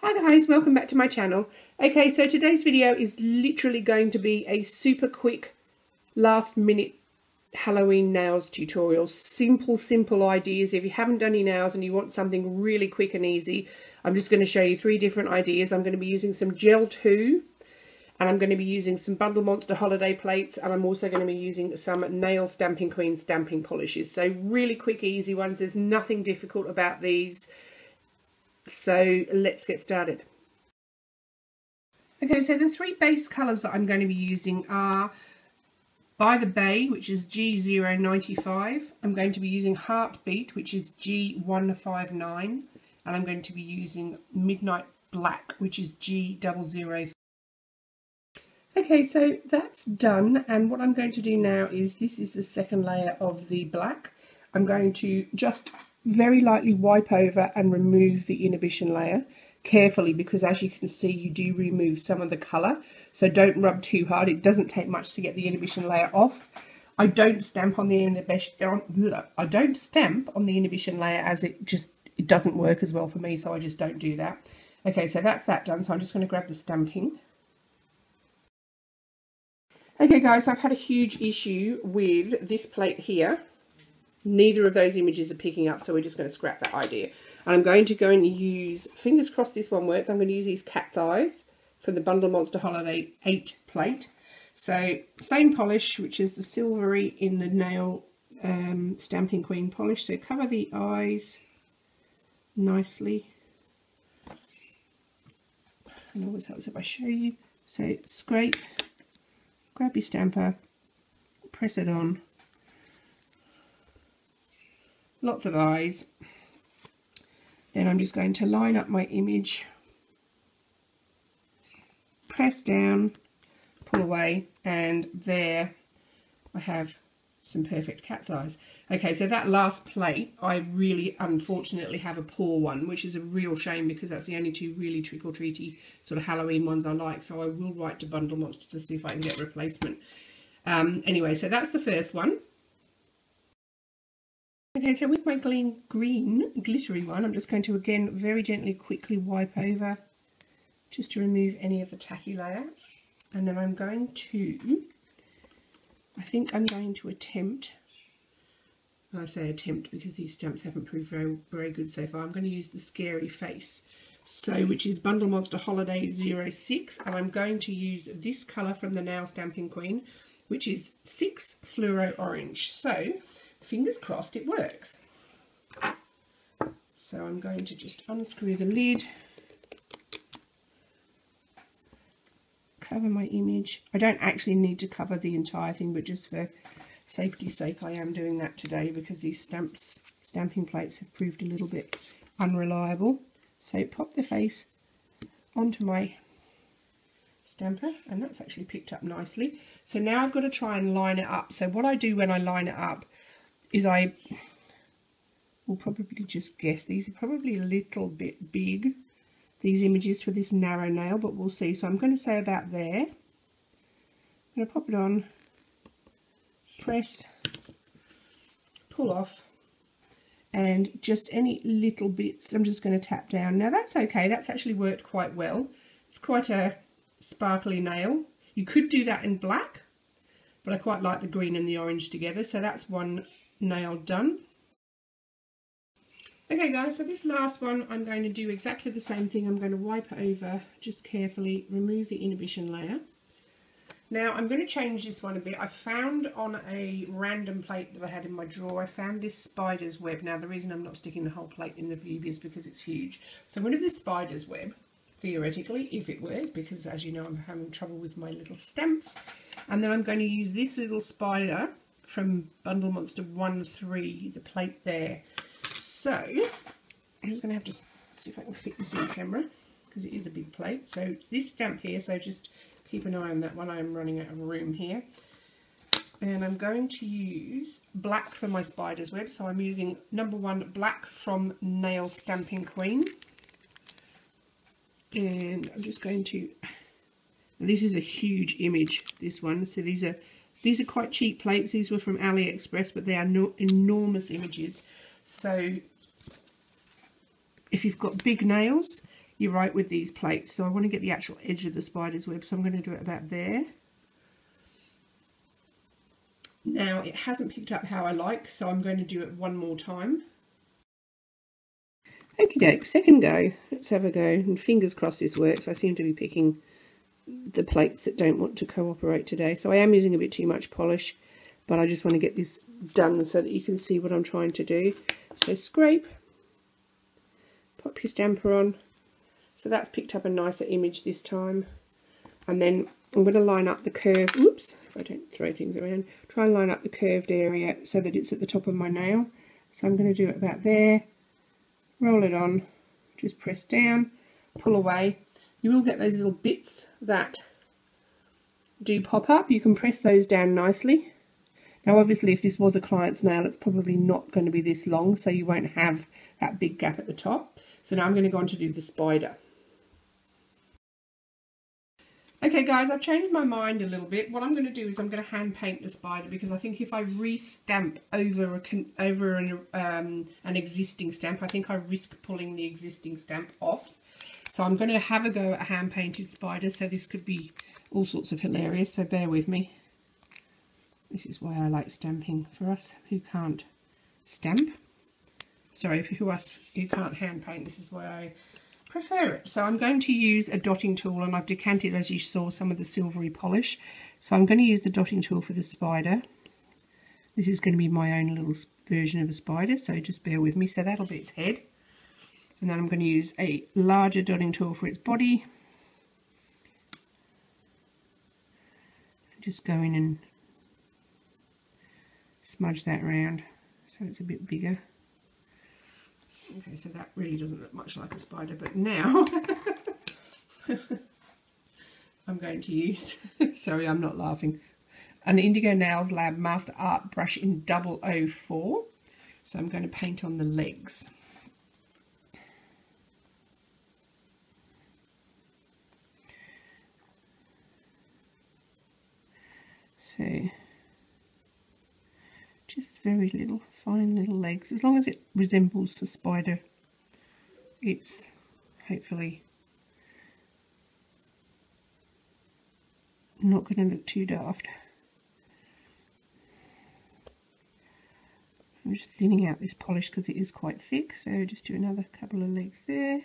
Hi guys, welcome back to my channel. Okay, so today's video is literally going to be a super quick last minute Halloween nails tutorial. Simple ideas. If you haven't done your nails and you want something really quick and easy, I'm just going to show you three different ideas. I'm going to be using some Gel II, and I'm going to be using some Bundle Monster holiday plates, and I'm also going to be using some Nail Stamping Queen stamping polishes. So really quick, easy ones. There's nothing difficult about these. So let's get started. Okay, so the three base colours that I'm going to be using are By the Bay, which is G095. I'm going to be using Heartbeat, which is G159. And I'm going to be using Midnight Black, which is G003. Okay, so that's done. And what I'm going to do now is, this is the second layer of the black. I'm going to just very lightly wipe over and remove the inhibition layer carefully, because as you can see, you do remove some of the colour, so don't rub too hard. It doesn't take much to get the inhibition layer off. I don't stamp on the inhibition layer, as it doesn't work as well for me, so I just don't do that. Okay, so that's that done, so I'm just going to grab the stamping. Okay guys, I've had a huge issue with this plate here. Neither of those images are picking up, so we're just going to scrap that idea. And I'm going to go and use, fingers crossed this one works, I'm going to use these cat's eyes from the Bundle Monster Holiday 8 plate. So same polish, which is the silvery in the Nail Stamping Queen polish. So cover the eyes nicely. And it always helps if I show you. So scrape, grab your stamper, press it on. Lots of eyes. Then I'm just going to line up my image, press down, pull away, and there I have some perfect cat's eyes. Okay, so that last plate, I really unfortunately have a poor one, which is a real shame, because that's the only two really trick-or-treaty sort of Halloween ones I like, so I will write to Bundle Monster to see if I can get a replacement. Anyway, so that's the first one. Okay, so with my green glittery one, I'm just going to again very gently quickly wipe over just to remove any of the tacky layer, and then I think I'm going to attempt, and I say attempt because these stamps haven't proved very good so far, I'm going to use the Scary Face, so which is Bundle Monster Holiday 06, and I'm going to use this colour from the Nail Stamping Queen, which is 6 Fluoro Orange. So fingers crossed it works. So I'm going to just unscrew the lid, cover my image. I don't actually need to cover the entire thing, but just for safety's sake I am doing that today, because these stamping plates have proved a little bit unreliable. So pop the face onto my stamper, and that's actually picked up nicely. So now I've got to try and line it up. So what I do when I line it up is I will probably just guess. These are probably a little bit big, these images, for this narrow nail, but we'll see. So I'm going to say about there. I'm going to pop it on, press, pull off, and just any little bits I'm just going to tap down. Now that's okay, that's actually worked quite well. It's quite a sparkly nail. You could do that in black, but I quite like the green and the orange together, so that's one nail done. Okay guys, so this last one I'm going to do exactly the same thing. I'm going to wipe it over just carefully, remove the inhibition layer. Now I'm going to change this one a bit. I found on a random plate that I had in my drawer, I found this spider's web. Now the reason I'm not sticking the whole plate in the view is because it's huge. So I'm going to do this spider's web, theoretically, if it works, because as you know I'm having trouble with my little stamps. And then I'm going to use this little spider from Bundle Monster 13, the plate there. So I'm just going to have to see if I can fit this in camera, because it is a big plate. So it's this stamp here, so just keep an eye on that one. I am running out of room here. And I'm going to use black for my spider's web, so I'm using #1 black from Nail Stamping Queen. And I'm just going to, this is a huge image, this one, so these are quite cheap plates. These were from AliExpress, but they are enormous images. So if you've got big nails, you're right with these plates. So I want to get the actual edge of the spider's web, so I'm going to do it about there. Now it hasn't picked up how I like, so I'm going to do it one more time. Okie doke, second go. Let's have a go, and fingers crossed this works. I seem to be picking the plates that don't want to cooperate today. So I am using a bit too much polish, but I just want to get this done so that you can see what I'm trying to do. So scrape, pop your stamper on. So that's picked up a nicer image this time. And then I'm going to line up the curve. Oops, if I don't throw things around. Try and line up the curved area so that it's at the top of my nail. So I'm going to do it about there. Roll it on, just press down, pull away. You will get those little bits that do pop up. You can press those down nicely. Now obviously if this was a client's nail, it's probably not going to be this long, so you won't have that big gap at the top. So now I'm going to go on to do the spider. Okay guys, I've changed my mind a little bit. What I'm going to do is I'm going to hand paint the spider, because I think if I re-stamp over an existing stamp, I think I risk pulling the existing stamp off. So I'm going to have a go at a hand painted spider, so this could be all sorts of hilarious, so bear with me. This is why I like stamping, for us who can't stamp. Sorry, for us who can't hand paint, this is why I prefer it. So I'm going to use a dotting tool, and I've decanted, as you saw, some of the silvery polish. So I'm going to use the dotting tool for the spider. This is going to be my own little version of a spider, so just bear with me. So that'll be its head, and then I'm going to use a larger dotting tool for its body. Just go in and smudge that round so it's a bit bigger. Okay, so that really doesn't look much like a spider, but now I'm going to use, sorry I'm not laughing, an Indigo Nails Lab Master Art brush in 004. So I'm going to paint on the legs. So just very little, fine little legs. As long as it resembles the spider, it's hopefully not going to look too daft. I'm just thinning out this polish because it is quite thick, so just do another couple of legs there.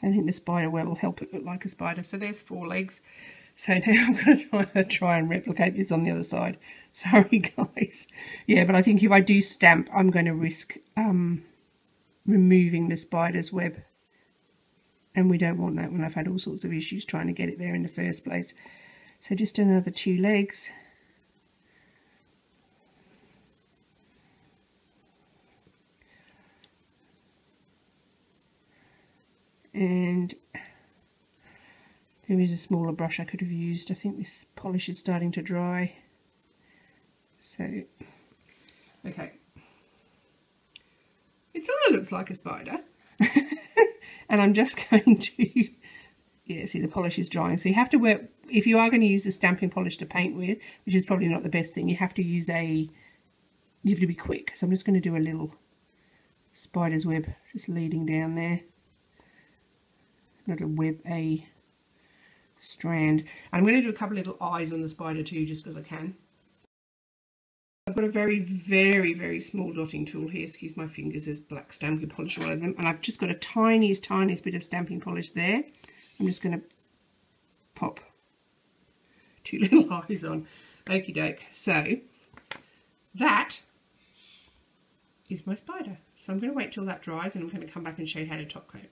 I think the spider web will help it look like a spider. So there's four legs. So now I'm going to try and replicate this on the other side. Sorry guys. Yeah, but I think if I do stamp, I'm going to risk removing the spider's web. And we don't want that when I've had all sorts of issues trying to get it there in the first place. So just another two legs. And there is a smaller brush I could have used. I think this polish is starting to dry. So, okay. It sort of looks like a spider. And I'm just going to, yeah, see the polish is drying. So you have to work, if you are going to use the stamping polish to paint with, which is probably not the best thing, you have to use a, you have to be quick. So I'm just going to do a little spider's web, just leading down there. Not a web, a strand. I'm going to do a couple of little eyes on the spider too, just because I can. I've got a very, very, very small dotting tool here. Excuse my fingers, there's black stamping polish all over them. And I've just got a tiniest, tiniest bit of stamping polish there. I'm just going to pop two little eyes on. Okie doke. So that is my spider. So I'm going to wait till that dries, and I'm going to come back and show you how to top coat.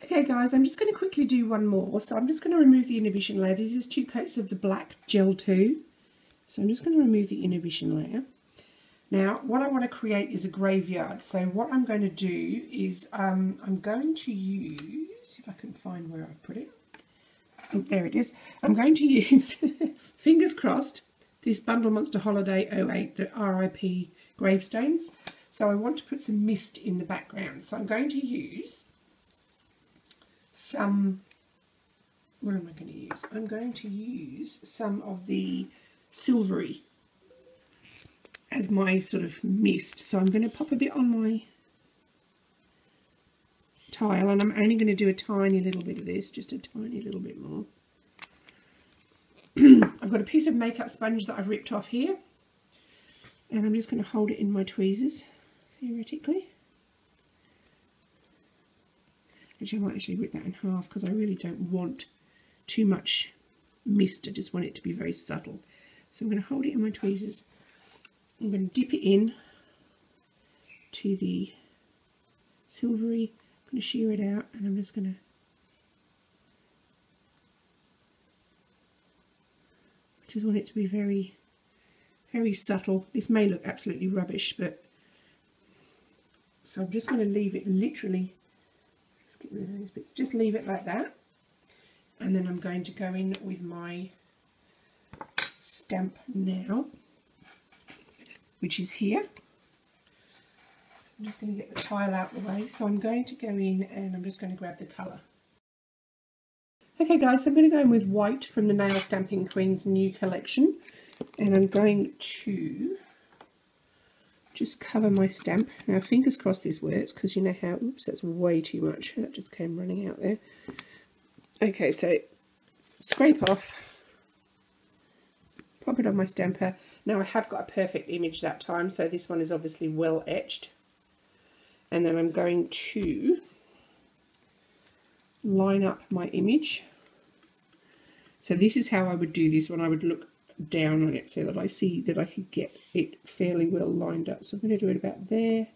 Okay guys, I'm just going to quickly do one more. So I'm just going to remove the inhibition layer. This is two coats of the black Gel II. So I'm just going to remove the inhibition layer. Now what I want to create is a graveyard. So what I'm going to do is I'm going to use, if I can find where I've put it. Oh, there it is. I'm going to use, fingers crossed, this Bundle Monster Holiday 08, the RIP gravestones. So I want to put some mist in the background. So I'm going to use some, what am I going to use? I'm going to use some of the silvery as my sort of mist. So I'm going to pop a bit on my tile, and I'm only going to do a tiny little bit of this, just a tiny little bit more. I've got a piece of makeup sponge that I've ripped off here, and I'm just going to hold it in my tweezers, theoretically. Actually, I might actually rip that in half because I really don't want too much mist. I just want it to be very subtle. So I'm going to hold it in my tweezers. I'm going to dip it in to the silvery. I'm going to shear it out, and I'm just going to just want it to be very, very subtle. This may look absolutely rubbish, but so I'm just going to leave it literally, let's get rid of those bits, just leave it like that. And then I'm going to go in with my stamp now, which is here. So I'm just going to get the tile out of the way. So I'm going to go in and I'm just going to grab the colour. Okay guys, so I'm going to go in with white from the Nail Stamping Queen's new collection, and I'm going to just cover my stamp. Now fingers crossed this works, because you know how, oops, that's way too much, that just came running out there. Okay, so scrape off, pop it on my stamper. Now I have got a perfect image that time, so this one is obviously well etched. And then I'm going to line up my image. So this is how I would do this when I would look down on it, so that I see that I could get it fairly well lined up. So I'm going to do it about there,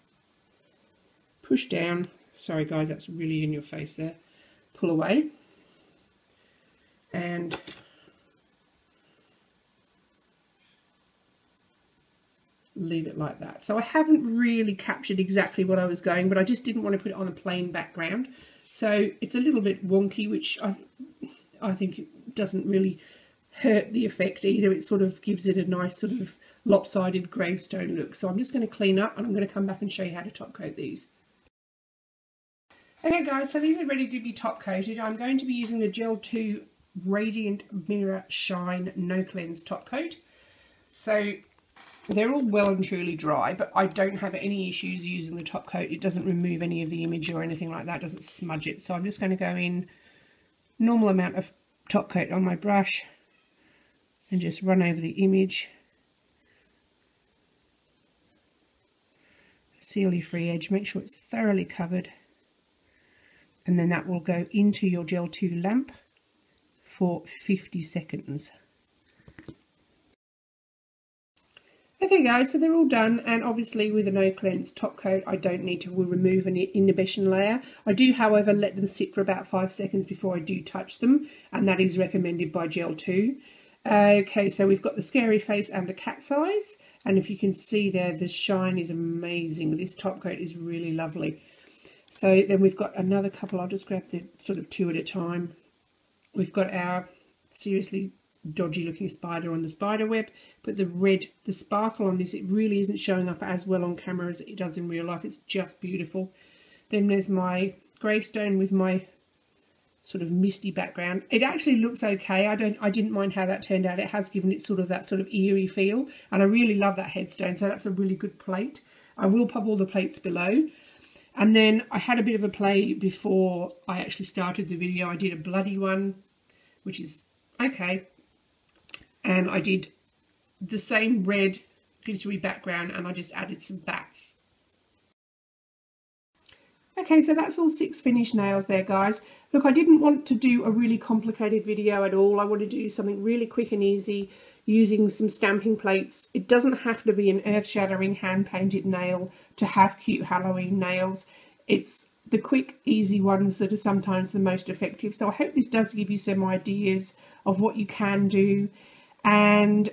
push down, sorry guys, that's really in your face there, pull away, and leave it like that. So I haven't really captured exactly what I was going, but I just didn't want to put it on a plain background. So it's a little bit wonky, which I think it doesn't really hurt the effect either. It sort of gives it a nice sort of lopsided gravestone look. So I'm just going to clean up, and I'm going to come back and show you how to top coat these. Okay guys, so these are ready to be top coated. I'm going to be using the Gel II Radiant Mirror Shine No Cleanse top coat. So they're all well and truly dry, but I don't have any issues using the top coat. It doesn't remove any of the image or anything like that, it doesn't smudge it. So I'm just going to go in normal amount of top coat on my brush and just run over the image. Seal your free edge, make sure it's thoroughly covered, and then that will go into your Gel II lamp for 50 seconds. Okay guys, so they're all done, and obviously with a no cleanse top coat I don't need to remove any inhibition layer. I do however let them sit for about 5 seconds before I do touch them, and that is recommended by Gel II. Okay, so we've got the scary face and the cat's eyes, and if you can see there, the shine is amazing. This top coat is really lovely. So then we've got another couple, I'll just grab the sort of two at a time. We've got our seriously dodgy looking spider on the spider web, but the red, the sparkle on this, it really isn't showing up as well on camera as it does in real life. It's just beautiful. Then there's my gravestone with my sort of misty background. It actually looks okay. I didn't mind how that turned out. It has given it sort of that sort of eerie feel, and I really love that headstone, so that's a really good plate. I will pop all the plates below. And then I had a bit of a play before I actually started the video. I did a bloody one, which is okay. And I did the same red glittery background, and I just added some bats. Okay, so that's all 6 finished nails there guys. Look, I didn't want to do a really complicated video at all. I want to do something really quick and easy using some stamping plates. It doesn't have to be an earth-shattering hand-painted nail to have cute Halloween nails. It's the quick, easy ones that are sometimes the most effective. So I hope this does give you some ideas of what you can do. And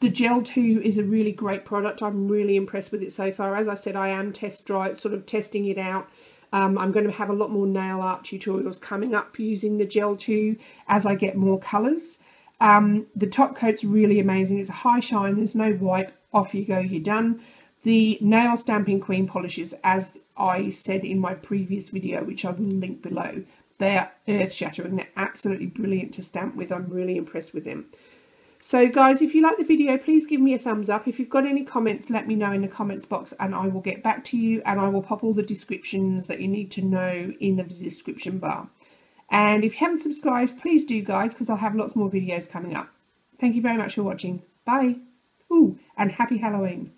the Gel II is a really great product. I'm really impressed with it so far. As I said, I am testing it out. I'm going to have a lot more nail art tutorials coming up using the Gel II as I get more colours. The top coat's really amazing. It's a high shine, there's no wipe, off you go, you're done. The Nail Stamping Queen polishes, as I said in my previous video, which I will link below, they are earth-shattering. They're absolutely brilliant to stamp with. I'm really impressed with them. So guys, if you like the video, please give me a thumbs up. If you've got any comments, let me know in the comments box and I will get back to you, and I will pop all the descriptions that you need to know in the description bar. And if you haven't subscribed, please do, guys, because I'll have lots more videos coming up. Thank you very much for watching. Bye. Ooh, and happy Halloween.